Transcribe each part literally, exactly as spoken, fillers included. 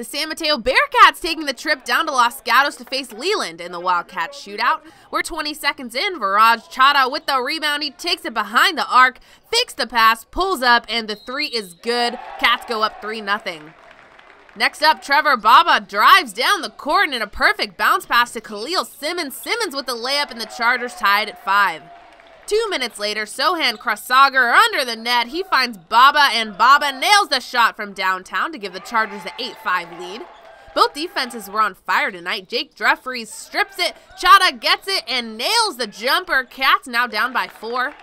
The San Mateo Bearcats taking the trip down to Los Gatos to face Leland in the Wildcats shootout. We're twenty seconds in. Viraj Chadha with the rebound. He takes it behind the arc, fakes the pass, pulls up, and the three is good. Cats go up three nothing. Next up, Trevor Baba drives down the court in a perfect bounce pass to Khalil Simmons. Simmons with the layup, and the Chargers tied at five. Two minutes later, Sohan Kshirsagar under the net. He finds Baba, and Baba nails the shot from downtown to give the Chargers the eight five lead. Both defenses were on fire tonight. Jake Jeffries strips it, Chadha gets it, and nails the jumper. Cats now down by four.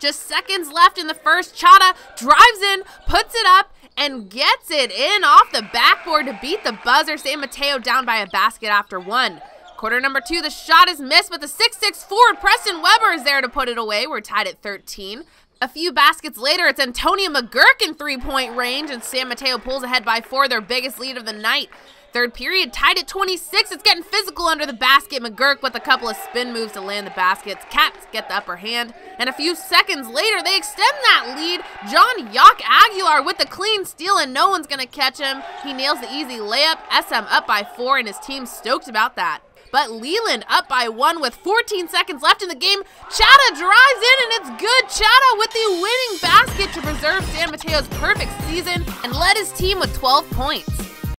Just seconds left in the first. Chadha drives in, puts it up, and gets it in off the backboard to beat the buzzer. San Mateo down by a basket after one. Quarter number two, the shot is missed, but the six six forward Preston Weber is there to put it away. We're tied at thirteen. A few baskets later, it's Antonio McGurk in three-point range, and San Mateo pulls ahead by four, their biggest lead of the night. Third period, tied at twenty-six. It's getting physical under the basket. McGurk with a couple of spin moves to land the baskets. Cats get the upper hand, and a few seconds later, they extend that lead. John Yoc-Aguilar with the clean steal, and no one's going to catch him. He nails the easy layup. S M up by four, and his team's stoked about that. But Leland up by one with fourteen seconds left in the game. Chadha drives in, and it's good. Chadha with the winning basket to preserve San Mateo's perfect season and led his team with twelve points.